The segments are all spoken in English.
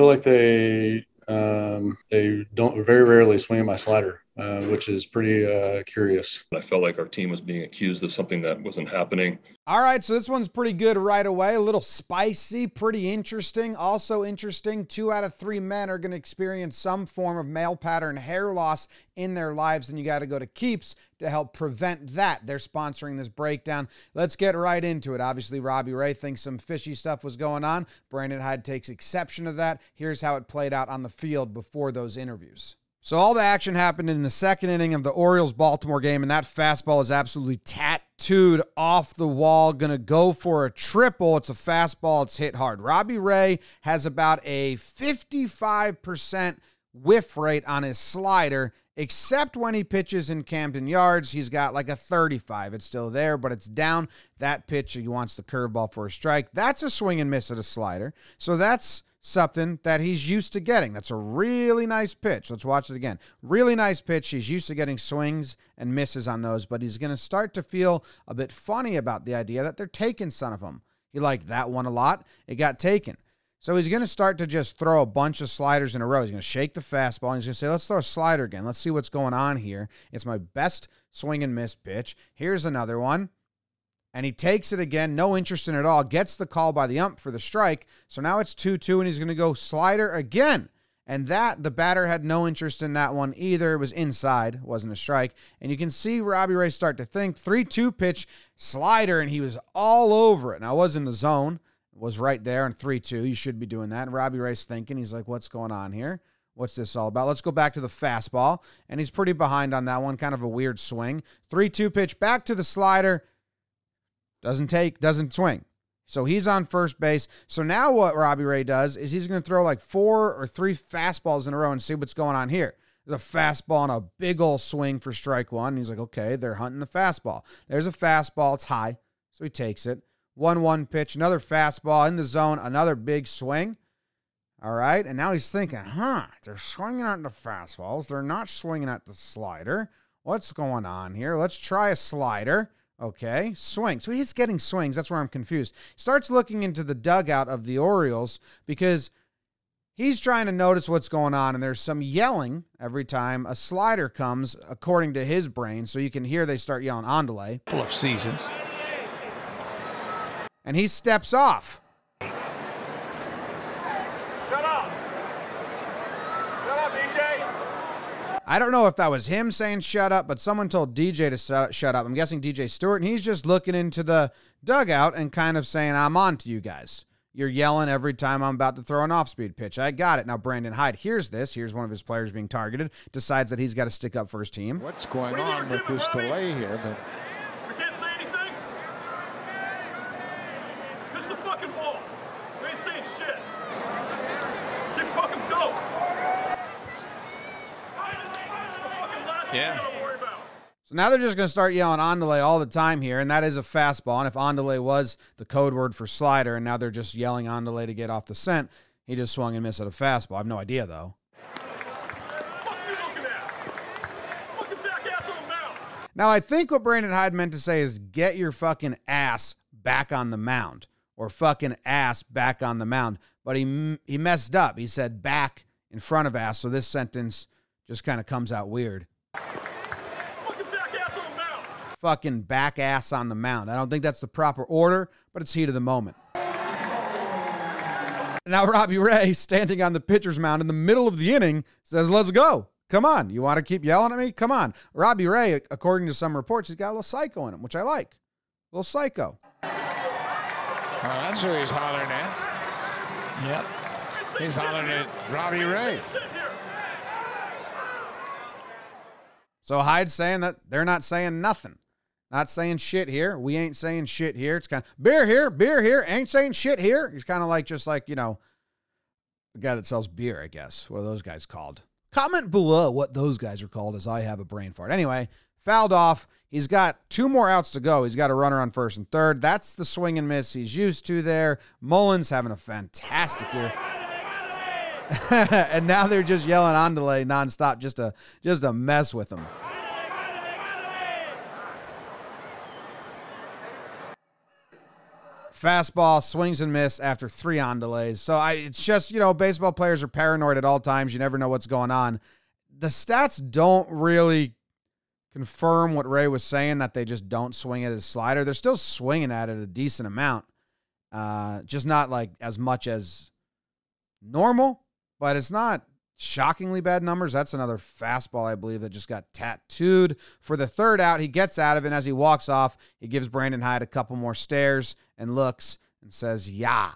feel like they don't very rarely swing at my slider, which is pretty curious. I felt like our team was being accused of something that wasn't happening. All right, so this one's pretty good right away. A little spicy, pretty interesting. Also interesting, 2 out of 3 men are going to experience some form of male pattern hair loss in their lives, and you got to go to Keeps to help prevent that. They're sponsoring this breakdown. Let's get right into it. Obviously, Robbie Ray thinks some fishy stuff was going on. Brandon Hyde takes exception to that. Here's how it played out on the field before those interviews. So all the action happened in the second inning of the Orioles-Baltimore game, and that fastball is absolutely tattooed off the wall, going to go for a triple. It's a fastball. It's hit hard. Robbie Ray has about a 55% whiff rate on his slider, except when he pitches in Camden Yards. He's got like a 35. It's still there, but it's down. That pitch, he wants the curveball for a strike. That's a swing and miss at a slider. So that's something that he's used to getting. That's a really nice pitch. Let's watch it again. Really nice pitch. He's used to getting swings and misses on those, but he's going to start to feel a bit funny about the idea that they're taking some of them. He liked that one a lot. It got taken. So he's going to start to just throw a bunch of sliders in a row. He's going to shake the fastball, and he's going to say, let's throw a slider again. Let's see what's going on here. It's my best swing and miss pitch. Here's another one. And he takes it again, no interest in it at all, gets the call by the ump for the strike. So now it's 2-2, and he's going to go slider again. And that, the batter had no interest in that one either. It was inside, wasn't a strike. And you can see Robbie Ray start to think. 3-2 pitch, slider, and he was all over it. Now, I was in the zone, was right there, and 3-2. You should be doing that. And Robbie Ray's thinking. He's like, what's going on here? What's this all about? Let's go back to the fastball. And he's pretty behind on that one, kind of a weird swing. 3-2 pitch, back to the slider. Doesn't swing. So he's on first base. So now what Robbie Ray does is he's going to throw like 4 or 3 fastballs in a row and see what's going on here. There's a fastball and a big old swing for strike one. And he's like, okay, they're hunting the fastball. There's a fastball. It's high. So he takes it. 1-1 pitch, another fastball in the zone, another big swing. All right. And now he's thinking, they're swinging at the fastballs. They're not swinging at the slider. What's going on here? Let's try a slider. Okay, swing. So he's getting swings. That's where I'm confused. Starts looking into the dugout of the Orioles because he's trying to notice what's going on, and there's some yelling every time a slider comes, according to his brain. So you can hear they start yelling on delay. Pull up seasons. And he steps off. Shut up. Shut up, DJ. I don't know if that was him saying shut up, but someone told DJ to shut up. I'm guessing DJ Stewart, and he's just looking into the dugout and kind of saying, I'm on to you guys. You're yelling every time I'm about to throw an off-speed pitch. I got it. Now, Brandon Hyde hears this. Here's one of his players being targeted, decides that he's got to stick up for his team. What's going on with this delay here? But yeah. So now they're just going to start yelling on delay all the time here, and that is a fastball. And if on delay was the code word for slider, and now they're just yelling on delay to get off the scent, he just swung and missed at a fastball. I have no idea, though. Now, I think what Brandon Hyde meant to say is get your fucking ass back on the mound, or fucking ass back on the mound. But he messed up. He said back in front of ass, so this sentence just kind of comes out weird. Fucking back ass on the mound. I don't think that's the proper order, but it's heat of the moment. Now Robbie Ray, standing on the pitcher's mound in the middle of the inning, says, let's go. Come on. You want to keep yelling at me? Come on. Robbie Ray, according to some reports, he's got a little psycho in him, which I like. A little psycho. Oh, that's who he's hollering at. Yep. He's hollering at Robbie Ray. So Hyde's saying that they're not saying nothing. Not saying shit here. We ain't saying shit here. It's kind of beer here, ain't saying shit here. He's kind of like, just like, you know, the guy that sells beer, I guess. What are those guys called? Comment below what those guys are called, as I have a brain fart. Anyway, fouled off. He's got 2 more outs to go. He's got a runner on first and third. That's the swing and miss he's used to there. Mullins having a fantastic year. And now they're just yelling on delay nonstop, just to mess with them. Fastball, swings and miss after 3 on delays. So it's just, baseball players are paranoid at all times. You never know what's going on. The stats don't really confirm what Ray was saying, that they just don't swing at his slider. They're still swinging at it a decent amount. Just not like as much as normal, but it's not shockingly bad numbers. That's another fastball, I believe, that just got tattooed. For the third out, he gets out of it, and as he walks off, he gives Brandon Hyde a couple more stares and looks and says, "Yeah,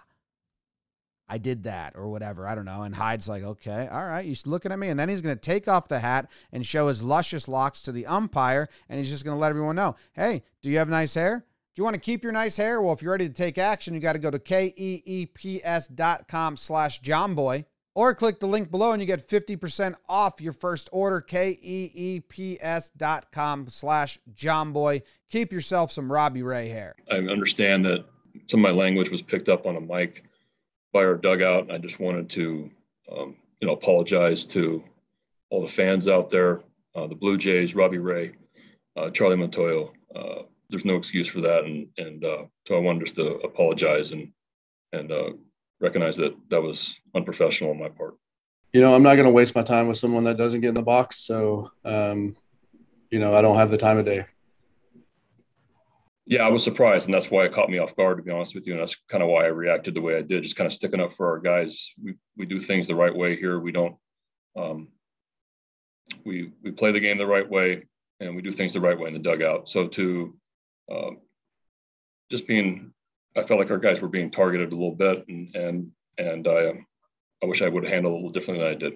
I did that," or whatever. I don't know. And Hyde's like, "Okay, all right, you're looking at me." And then he's going to take off the hat and show his luscious locks to the umpire, and he's just going to let everyone know, "Hey, do you have nice hair? Do you want to keep your nice hair? Well, if you're ready to take action, you got to go to keeps.com/JohnBoy. Or click the link below and you get 50% off your first order, keeps.com/JohnBoy. Keep yourself some Robbie Ray hair. I understand that some of my language was picked up on a mic by our dugout, and I just wanted to, apologize to all the fans out there, the Blue Jays, Robbie Ray, Charlie Montoyo. There's no excuse for that, and so I wanted just to apologize and recognize that that was unprofessional on my part. I'm not going to waste my time with someone that doesn't get in the box. So, I don't have the time of day. Yeah, I was surprised. And that's why it caught me off guard, to be honest with you. And that's kind of why I reacted the way I did, just kind of sticking up for our guys. We do things the right way here. We don't, we play the game the right way, and we do things the right way in the dugout. So to just being, I felt like our guys were being targeted a little bit, and I wish I would have handled it a little differently than I did.